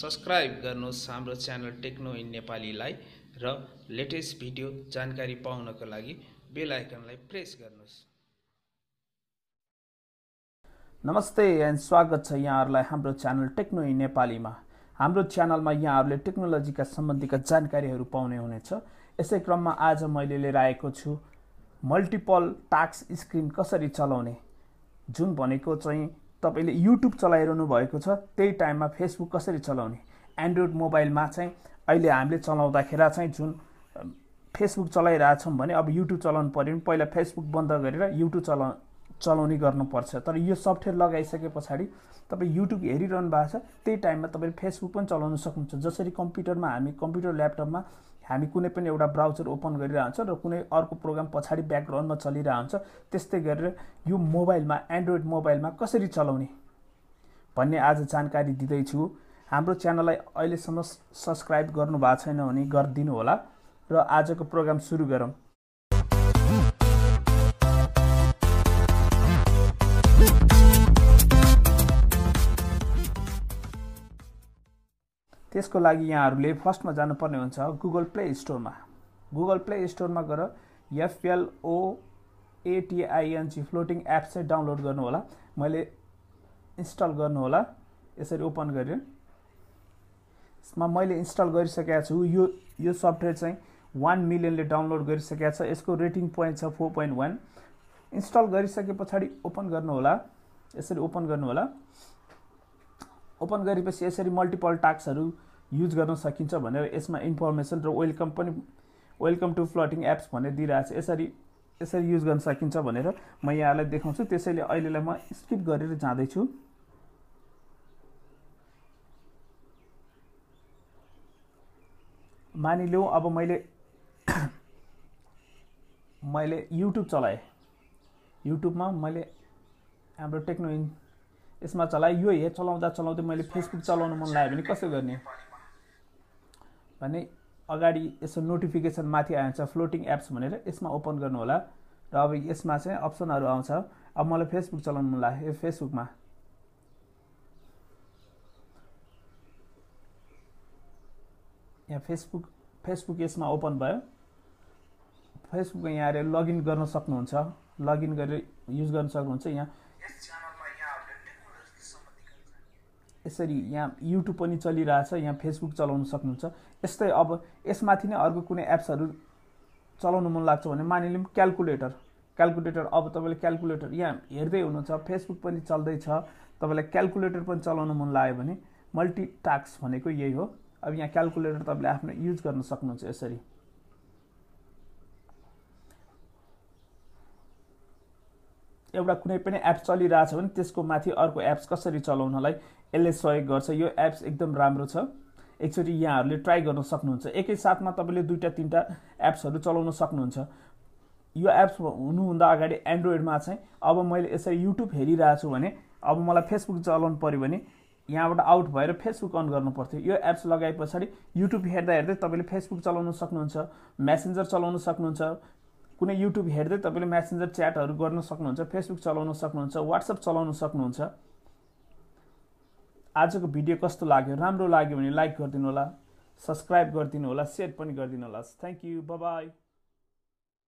Subscribe गर्नुहोस् हाम्रो channel Tecno in नेपालीलाई र लेटेस्ट भिडियो जानकारी पाउनको लागि बेल आइकनलाई प्रेस गर्नुहोस्। नमस्ते एन्ड स्वागत छ यहाँहरुलाई हाम्रो च्यानल टेक्नो इन नेपालीमा। हाम्रो च्यानलमा यहाँहरुले टेक्नोलोजीका सम्बन्धीका जानकारीहरू पाउने हुनेछ। यसै क्रममा आज मैले लिएर आएको छु मल्टिपल टास्क स्क्रिन कसरी चलाउने, जुन भनेको चाहिँ तपाईले YouTube चलाइरहनु भएको छ त्यही टाइममा Facebook कसरी चलाउने। एन्ड्रोइड मोबाइलमा चाहिँ अहिले हामीले चलाउँदाखेरि चाहिँ जुन Facebook चलाइराछौं भने अब YouTube चलाउन पर्यो भने पहिला Facebook बन्द गरेर YouTube चलाउने गर्नुपर्छ। तर यो सफ्टवेयर लगाइसके पछाडी तपाई YouTube हेरिरहनु भएको छ त्यही टाइममा तपाई Facebook पनि चलाउन सक्नुहुन्छ। जसरी कम्प्युटरमा हामी कम्प्युटर ल्यापटपमा हामी कुनै पनि एउटा ब्राउजर ओपन गरिरहन्छौं र कुनै अर्को प्रोग्राम पछाडी ब्याकग्राउन्डमा चलिरहन्छ, त्यस्तै गरेर यो मोबाइलमा एन्ड्रोइड मोबाइलमा कसरी चलाउने भन्ने आज जानकारी दिदै छु। हाम्रो च्यानललाई अहिलेसम्म सब्स्क्राइब गर्नु भएको छैन भने गरिदिनु होला र आजको प्रोग्राम सुरु गरौँ। त्यसको लागि यहाँहरुले फर्स्टमा जानुपर्ने हुन्छ गुगल प्ले स्टोरमा। गुगल प्ले स्टोरमा गएर FLOATING फ्लोटिङ एप्स चाहिँ डाउनलोड गर्नु होला। मैले इन्स्टल गर्नु होला, यसरी ओपन गरेँ। यसमा मैले इन्स्टल गरिसकेको छु। यो सफ्टवेयर चाहिँ 1 मिलियनले डाउनलोड गरिसकेको छ। यसको रेटिङ पोइन्ट छ 4.1। इन्स्टल गरिसके पछाडी ओपन गर्नु होला, यसरी ओपन गर्नु होला। ओपन गरेपछि यसरी मल्टिपल टास्कहरु युज गर्न सकिन्छ भनेर यसमा इन्फर्मेसन र वेलकम टु फ्लोटिङ एप्स भनेर दिइराछ। यसरी युज गर्न सकिन्छ भनेर म यहाँलाई देखाउँछु। त्यसैले अहिलेलाई म स्किप गरेर जाँदै छु। मानिलिऊ अब मैले YouTube चलाए। युट्युबमा मैले हाम्रो टेक्नो इन यसमा चलाए। यो हे चलाउँदा चलाउँदै मैले फेसबुक चलाउन मन लाग्यो भने कसो गर्ने भने अगाडि यसो नोटिफिकेसन माथि आउँछ फ्लोटिङ एप्स भनेर, यसमा ओपन गर्नु होला। र अब यसमा चाहिँ अप्सनहरु आउँछ। अब मलाई फेसबुक चलाउन मन लाग्यो, फेसबुकमा यहाँ फेसबुक यसमा ओपन भयो। फेसबुकमा यहाँ आएर लगइन गर्न सक्नुहुन्छ, लगइन गरेर युज गर्न सक्नुहुन्छ। यहाँ यसरी यहाँ YouTube पनि चलिरहेछ, यहाँ Facebook चलाउन सक्नुहुन्छ। यस्तै अब यसमाथि नै अर्को कुनै एप्सहरु चलाउन मन लाग्छ भने मानिलिउँ क्याल्कुलेटर। अब तपाईले क्याल्कुलेटर यहाँ हेर्दै हुनुहुन्छ, Facebook पनि चल्दै छ। तपाईलाई क्याल्कुलेटर पनि चलाउन मन लाग्यो भने मल्टिटास्क भनेको यही हो। अब यहाँ क्याल्कुलेटर तपाईले आफ्नो युज गर्न सक्नुहुन्छ। यसरी एउटा कुनै पनि एप्स चलिरहेछ भने त्यसको माथि अर्को एप्स कसरी चलाउनलाई यसले सहयोग गर्छ। यो एप्स एकदम राम्रो छ। एकचोटी यहाँहरुले ट्राई गर्न सक्नुहुन्छ। एकैसाथमा तपाईले दुईटा तीनटा एप्सहरु चलाउन सक्नुहुन्छ। यो एप्स हुनुभन्दा अगाडि एन्ड्रोइडमा चाहिँ अब मैले यसरी युट्युब हेरिरहेछु भने अब मलाई फेसबुक चलाउन पर्यो भने यहाँबाट आउट भएर फेसबुक अन गर्नुपर्थ्यो। यो एप्स लगाएपछि युट्युब हेर्दा हेर्दै तपाईले फेसबुक चलाउन सक्नुहुन्छ, मेसेन्जर चलाउन सक्नुहुन्छ। कुनै युट्युब हेर्दै तपाईले मेसेन्जर च्याटहरु गर्न सक्नुहुन्छ, फेसबुक चलाउन सक्नुहुन्छ, WhatsApp चलाउन सक्नुहुन्छ। आजको भिडियो कस्तो लाग्यो? राम्रो लाग्यो भने लाइक गरिदिनु होला, सब्स्क्राइब गरिदिनु होला, शेयर पनि गरिदिनु होला। Thank you, bye bye.